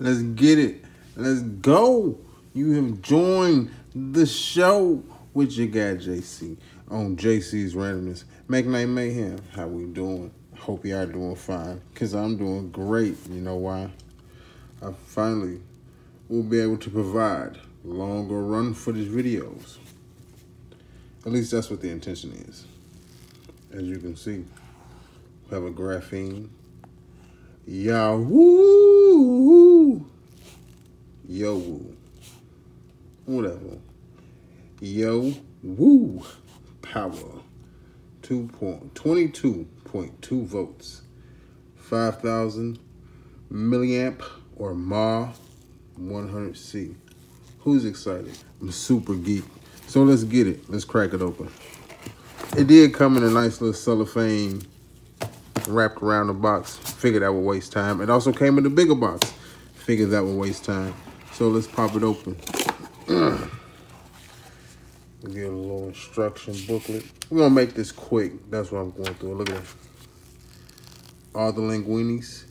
Let's get it. Let's go. You have joined the show with your guy JC on JC's Randomness. McKnight Mayhem, how we doing? Hope y'all doing fine, because I'm doing great. You know why? I finally will be able to provide longer run footage videos. At least that's what the intention is. As you can see, we have a graphene. Yahoo! Yo-woo. Whatever. Yo-woo. Power. 22.2 volts. 5,000 milliamp or mAh 100C. Who's excited? I'm super geek. So let's get it. Let's crack it open. It did come in a nice little cellophane wrapped around the box. Figured that would waste time. It also came in a bigger box. Figured that would waste time. So let's pop it open. Get a little instruction booklet. We're going to make this quick. That's what I'm going through. Look at that. All the linguinis.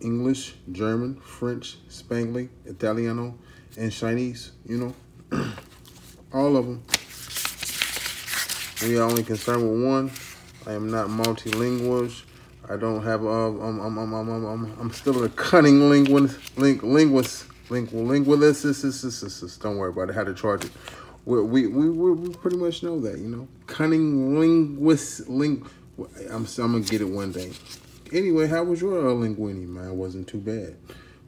English, German, French, Spanglish, Italiano, and Chinese. You know. All of them. We are only concerned with one. I am not multilingual. I don't have I'm still a cunning linguist. Don't worry about it. How to charge it? We pretty much know that, you know. Cunning linguist I'm gonna get it one day. Anyway, how was your linguini? Mine wasn't too bad,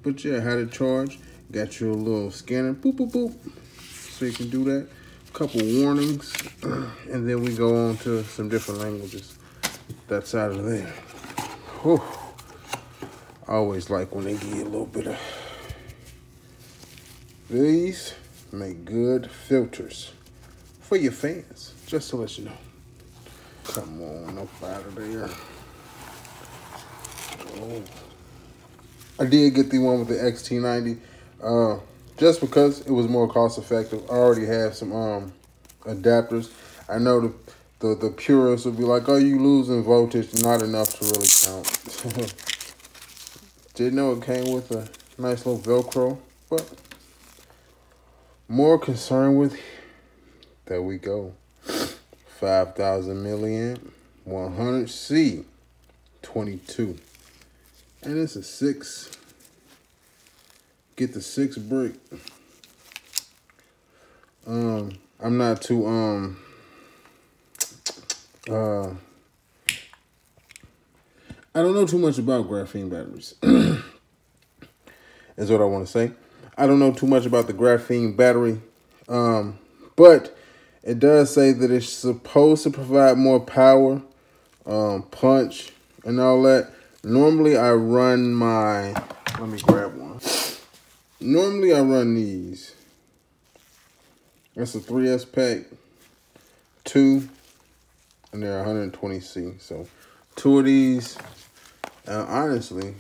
but yeah, how to charge? Got your little scanner. Boop boop boop. So you can do that. Couple warnings, and then we go on to some different languages. That's out of there. Whew. I always like when they get a little bit of these. Make good filters for your fans, just to let you know. Come on, up out of there. Oh. I did get the one with the XT90. Just because it was more cost effective. I already have some adapters. I know the purists will be like, oh, you losing voltage, not enough to really count. Didn't know it came with a nice little Velcro, but more concerned with, there we go, 5,000 milliamp, 100C, 22. And it's a 6. Get the 6 brick. I'm not too I don't know too much about graphene batteries. Is what I want to say. I don't know too much about the graphene battery. But it does say that it's supposed to provide more power, punch and all that. Normally I run my, let me grab one. Normally I run these. That's a 3S pack, 2, and they're 120C. So 2 of these, honestly,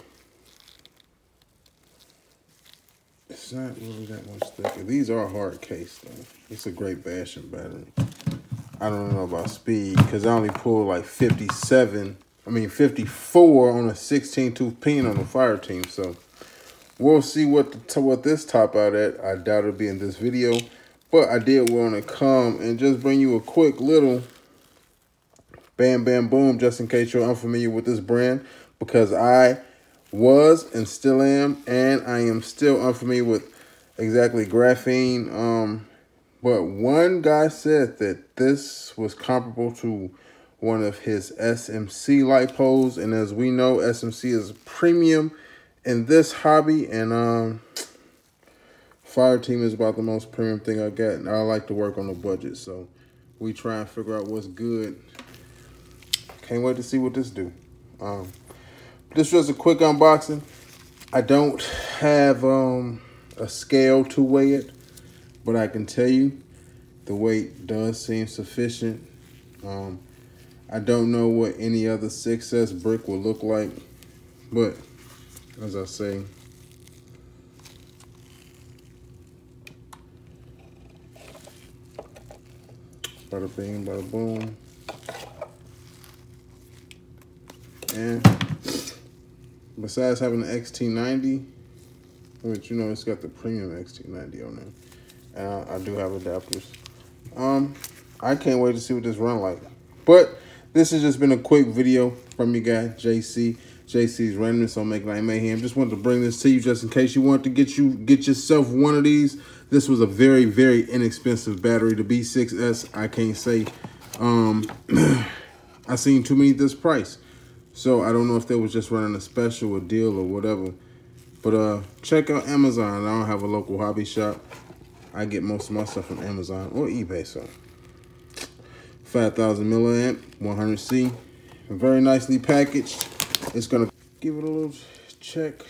it's not really that much thicker. These are hard case though. It's a great bashing battery. I don't know about speed because I only pulled like 54 on a 16-tooth pin on the Fireteam. So we'll see what this top out at. I doubt it'll be in this video, but I did want to come and just bring you a quick little bam, bam, boom, just in case you're unfamiliar with this brand, because I was and still am, and I am still unfamiliar with exactly graphene. But one guy said that this was comparable to one of his SMC light poles, and as we know, SMC is premium in this hobby, and Fireteam is about the most premium thing I got, and I like to work on the budget, so we try and figure out what's good. Can't wait to see what this do. This was a quick unboxing. I don't have a scale to weigh it, but I can tell you the weight does seem sufficient. I don't know what any other 6S brick will look like, but as I say, bada bing, bada boom. And besides having the XT90, But you know, it's got the premium XT90 on there. I do have adapters. I can't wait to see what this run like. But this has just been a quick video from you guys, JC's Randomness on McKnight Mayhem. Just wanted to bring this to you just in case you want to get yourself one of these. This was a very, very inexpensive battery. The B6S, I can't say. I seen too many at this price. So I don't know if they was just running a special or deal or whatever. But check out Amazon. I don't have a local hobby shop. I get most of my stuff from Amazon or eBay. So 5,000 milliamp, 100C. Very nicely packaged. It's going to give it a little check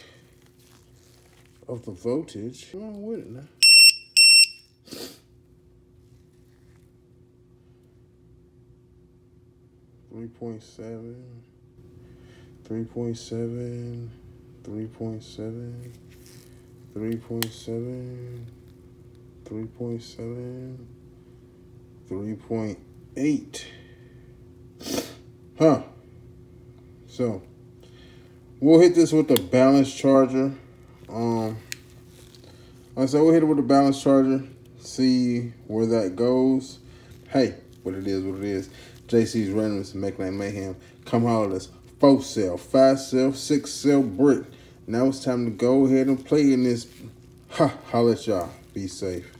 of the voltage. What's wrong with it now?3.7, 3.7, 3.7, 3.7, 3.7, 3.7, 3.8. Huh. So we'll hit this with the balanced charger. So we'll hit it with the balanced charger, see where that goes. Hey, what it is, what it is. JC's Randomness, McKnight Mayhem. Come holler at us. 4-cell, 5-cell, 6-cell brick. Now it's time to go ahead and play in this. Ha, holler at y'all. Be safe.